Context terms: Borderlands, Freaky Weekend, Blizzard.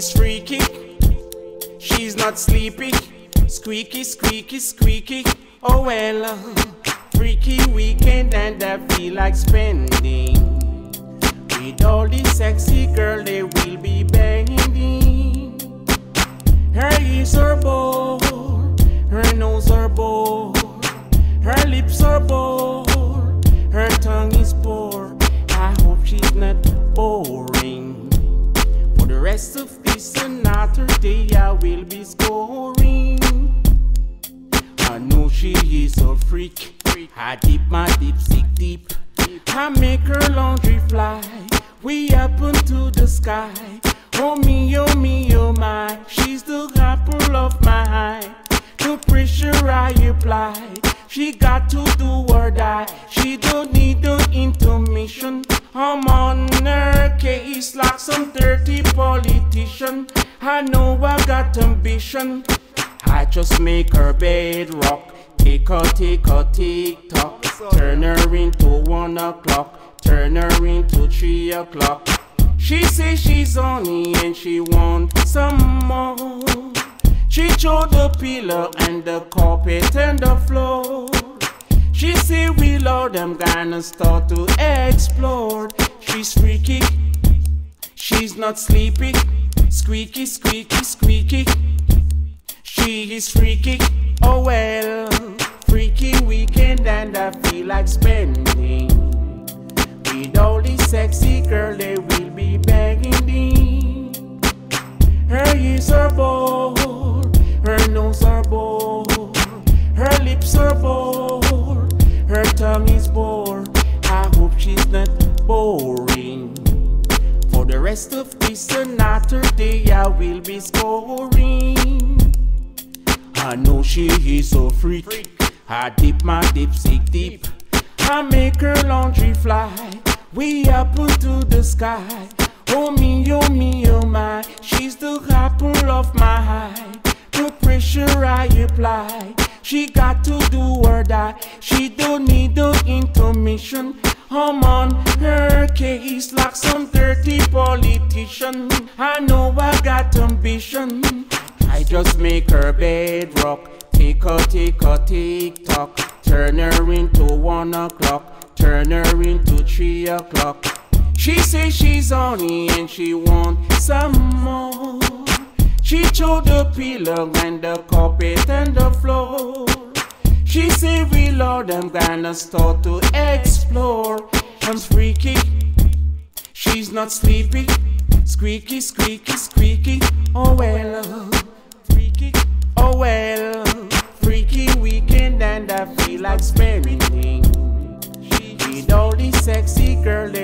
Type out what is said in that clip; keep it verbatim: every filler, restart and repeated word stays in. she's freaky, she's not sleepy. Squeaky, squeaky, squeaky, oh well. Freaky weekend and I feel like spending with all this sexy girl they will be banging. Her ears are bold, her nose are bold, her lips are bold, her tongue is poor. I hope she's not boring. For the rest of this Saturday I will be scoring. I know she is a freak. I dip my dipstick deep. I make her laundry fly. We up into the sky. Oh me, oh me, oh my. She's the apple of my eye. The pressure I apply, she got to do or die. She don't need no intermission. I'm on her case like some dirty politician. I know I got ambition. I just make her bed rock. Take her, take her, tick-tock. Turn her into one o'clock. Turn her into three o'clock. She say she's horny and she want some more. She showed the pillow and the carpet and the floor. She say we love them, gonna start to explore. She's freaky, she's not sleepy. Squeaky, squeaky, squeaky, she is freaky, oh well. Freaky weekend and I feel like spending with all this sexy girl they will be begging me. Her ears are bold, her nose are bold, her lips are bold, her tongue is bored. I hope she's not boring. For the rest of this Saturday I will be scoring. I know she is a freak. I dip my dipstick deep. I make her laundry fly. We up into the sky. Oh me, oh me, oh my. She's the apple of my eye. The pressure I apply, she got to do or die. She don't need no intermission. I'm on her case like some dirty politician. I know I got ambition. I just make her bed rock. Take her, take her, tick-tock. Turn her into one o'clock. Turn her into three o'clock. She say she's horny and she want some more. She showed the pillow and the carpet and the floor. She say we love them, gonna start to explore. She's freaky, she's not sleepy. Squeaky, squeaky, squeaky, oh well. Freaky, oh well. Freaky weekend and I feel like experimenting with all these sexy girls.